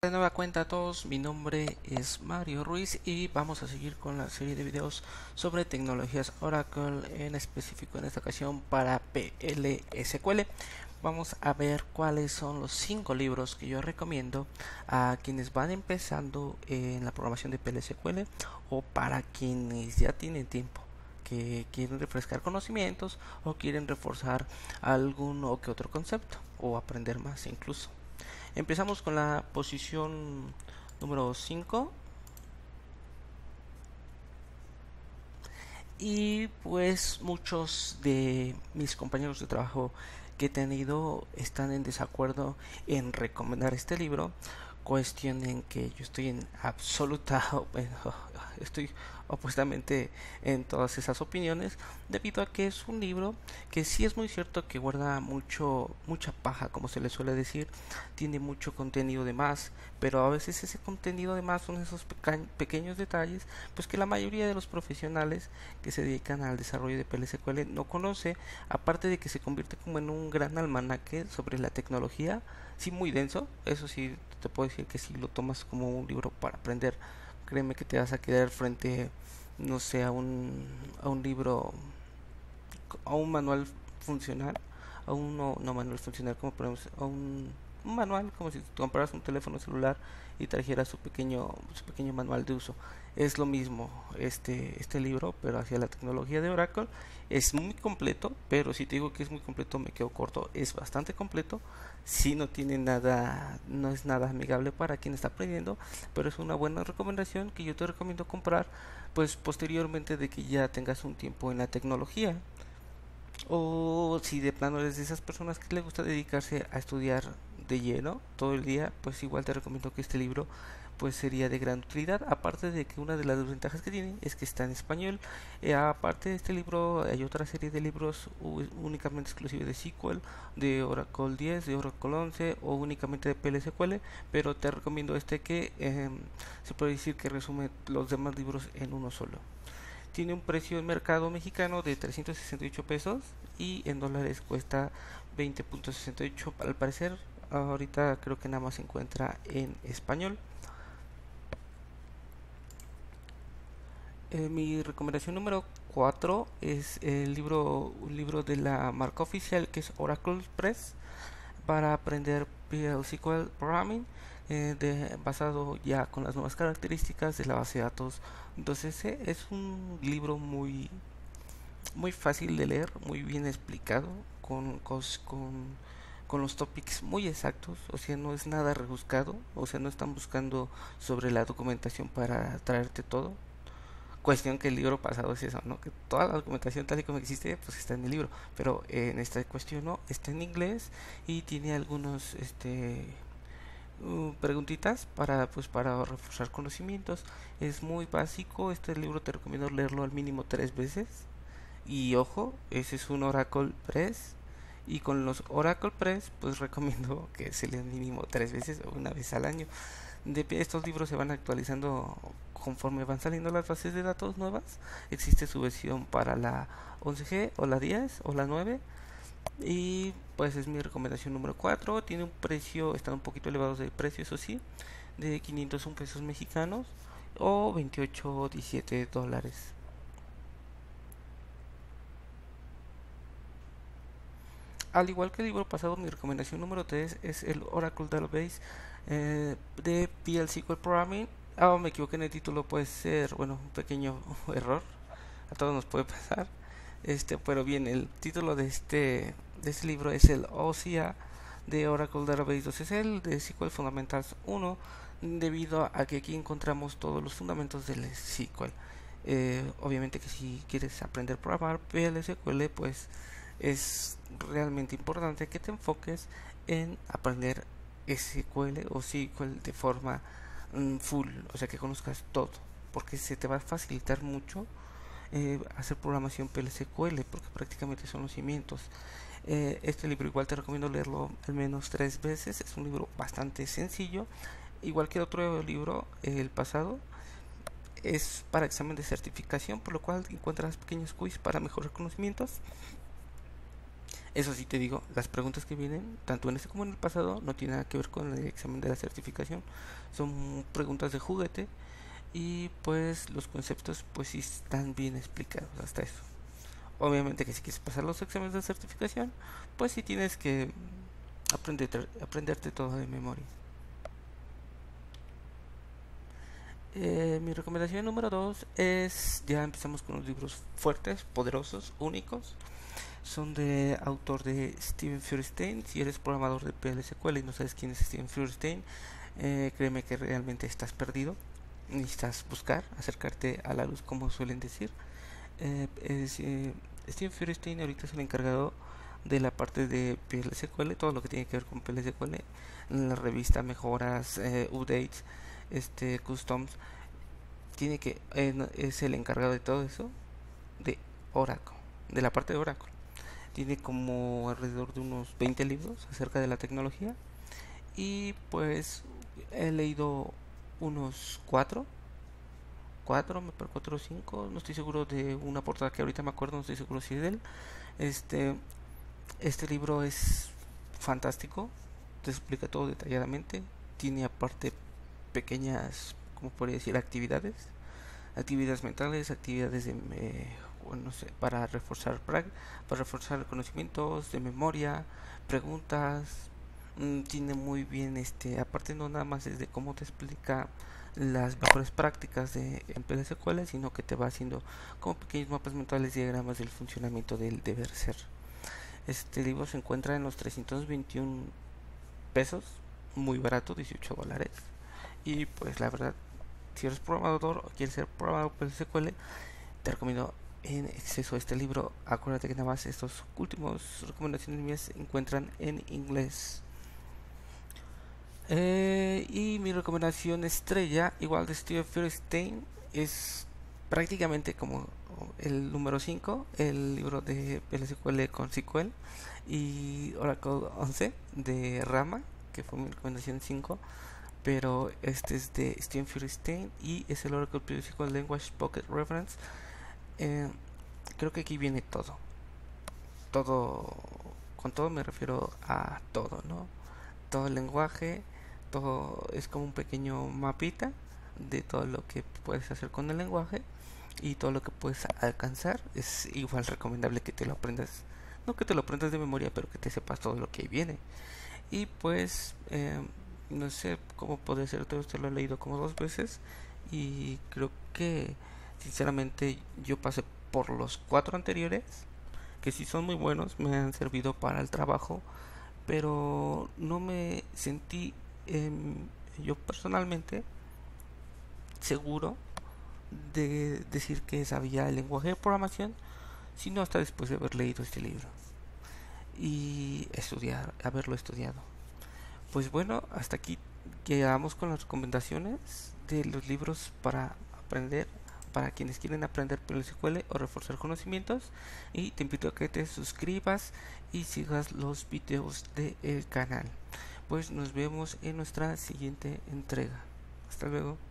De nueva cuenta a todos, mi nombre es Mario Ruiz y vamos a seguir con la serie de videos sobre tecnologías Oracle, en específico en esta ocasión para PL/SQL. Vamos a ver cuáles son los 5 libros que yo recomiendo a quienes van empezando en la programación de PL/SQL o para quienes ya tienen tiempo, que quieren refrescar conocimientos o quieren reforzar alguno que otro concepto o aprender más incluso. Empezamos con la posición número 5 y pues muchos de mis compañeros de trabajo que he tenido están en desacuerdo en recomendar este libro, cuestión en que yo estoy en absoluta, bueno, estoy opuestamente en todas esas opiniones, debido a que es un libro que sí es muy cierto que guarda mucha paja, como se le suele decir, tiene mucho contenido de más, pero a veces ese contenido de más son esos pequeños detalles, pues que la mayoría de los profesionales que se dedican al desarrollo de PL/SQL no conoce, aparte de que se convierte como en un gran almanaque sobre la tecnología, sí muy denso, eso sí te puedo decir que si lo tomas como un libro para aprender, créeme que te vas a quedar frente, no sé, a un libro, a un manual funcional, a un no manual funcional, como ponemos, a un manual, como si compraras un teléfono celular y trajeras su pequeño manual de uso. Es lo mismo este libro, pero hacia la tecnología de Oracle. Es muy completo, pero si te digo que es muy completo me quedo corto. Es bastante completo, si no tiene nada, no es nada amigable para quien está aprendiendo, pero es una buena recomendación que yo te recomiendo comprar pues posteriormente de que ya tengas un tiempo en la tecnología. O si de plano eres de esas personas que le gusta dedicarse a estudiar de lleno todo el día, pues igual te recomiendo que este libro pues sería de gran utilidad, aparte de que una de las ventajas que tiene es que está en español. Aparte de este libro hay otra serie de libros únicamente exclusivos de SQL, de Oracle 10, de Oracle 11 o únicamente de PL/SQL, pero te recomiendo este que se puede decir que resume los demás libros en uno solo. Tiene un precio en mercado mexicano de 368 pesos y en dólares cuesta 20.68 al parecer. Ahorita creo que nada más se encuentra en español. Mi recomendación número 4 es un libro de la marca oficial que es Oracle Press para aprender PL/SQL Programming, basado ya con las nuevas características de la base de datos 2C. Es un libro muy fácil de leer, muy bien explicado, con los topics muy exactos, o sea, no es nada rebuscado, o sea, no están buscando sobre la documentación para traerte todo. Cuestión que el libro pasado es eso, ¿no? Que toda la documentación tal y como existe, pues está en el libro, pero en esta cuestión no, está en inglés y tiene algunos preguntitas para reforzar conocimientos. Es muy básico, este libro te recomiendo leerlo al mínimo 3 veces. Y ojo, ese es un Oracle Press. Y con los Oracle Press, pues recomiendo que se lean mínimo 3 veces o una vez al año. Estos libros se van actualizando conforme van saliendo las bases de datos nuevas. Existe su versión para la 11G o la 10 o la 9. Y pues es mi recomendación número 4. Tiene un precio, están un poquito elevados de precio, eso sí, de 501 pesos mexicanos o 28.17 dólares. Al igual que el libro pasado, mi recomendación número 3 es el Oracle Database de PL/SQL Programming. Me equivoqué en el título, puede ser, bueno, un pequeño error, a todos nos puede pasar, pero bien, el título de este libro es el OCA de Oracle Database 2SQL de SQL Fundamentals 1, debido a que aquí encontramos todos los fundamentos del SQL. Obviamente que si quieres aprender a programar PL/SQL, pues es realmente importante que te enfoques en aprender SQL o SQL de forma full, o sea que conozcas todo, porque se te va a facilitar mucho hacer programación PL/SQL, porque prácticamente son los cimientos. Este libro igual te recomiendo leerlo al menos 3 veces, es un libro bastante sencillo, igual que el otro libro, el pasado. Es para examen de certificación, por lo cual encuentras pequeños quiz para mejorar conocimientos. Eso sí te digo, las preguntas que vienen, tanto en este como en el pasado, no tienen nada que ver con el examen de la certificación. Son preguntas de juguete y pues los conceptos pues sí están bien explicados hasta eso. Obviamente que si quieres pasar los exámenes de certificación, pues sí tienes que aprenderte todo de memoria. Mi recomendación número 2 es, ya empezamos con los libros fuertes, poderosos, únicos. Son de autor de Steven Feuerstein. Si eres programador de PL/SQL y no sabes quién es Steven Feuerstein, créeme que realmente estás perdido. Necesitas buscar, acercarte a la luz, como suelen decir. Steven Feuerstein ahorita es el encargado de la parte de PL/SQL, todo lo que tiene que ver con PL/SQL, en la revista, mejoras, updates, customs. Es el encargado de todo eso, de Oracle, de la parte de Oracle. Tiene como alrededor de unos 20 libros acerca de la tecnología, y pues he leído unos 4 o 5, no estoy seguro de una portada que ahorita me acuerdo, no estoy seguro si es de él. Este libro es fantástico, te explica todo detalladamente. Tiene aparte pequeñas, como podría decir, actividades mentales, actividades de no sé, para reforzar conocimientos de memoria, preguntas. Tiene muy bien, aparte no nada más es de cómo te explica las mejores prácticas de PL/SQL, sino que te va haciendo como pequeños mapas mentales, diagramas del funcionamiento del deber ser. Este libro se encuentra en los 321 pesos, muy barato, $18. Y pues la verdad, si eres programador o quieres ser programador PL/SQL, te recomiendo en exceso este libro. Acuérdate que nada más estos últimos recomendaciones mías se encuentran en inglés. Y mi recomendación estrella, igual de Steven Feuerstein, es prácticamente como el número 5, el libro de PL/SQL con SQL y Oracle 11 de Rama, que fue mi recomendación 5. Pero este es de Steven Feuerstein y es el Oracle PL/SQL Language Pocket Reference. Creo que aquí viene todo. Todo, con todo me refiero a todo, ¿no? Todo el lenguaje, todo es como un pequeño mapita de todo lo que puedes hacer con el lenguaje y todo lo que puedes alcanzar. Es igual recomendable que te lo aprendas, no que te lo aprendas de memoria, pero que te sepas todo lo que viene. Y pues no sé cómo puede ser todo esto, lo he leído como 2 veces y creo que sinceramente yo pasé por los 4 anteriores, que sí son muy buenos, me han servido para el trabajo, pero no me sentí yo personalmente seguro de decir que sabía el lenguaje de programación, sino hasta después de haber leído este libro y haberlo estudiado. Pues bueno, hasta aquí llegamos con las recomendaciones de los libros para aprender, para quienes quieren aprender PL/SQL o reforzar conocimientos, y te invito a que te suscribas y sigas los videos del canal. Pues nos vemos en nuestra siguiente entrega. Hasta luego.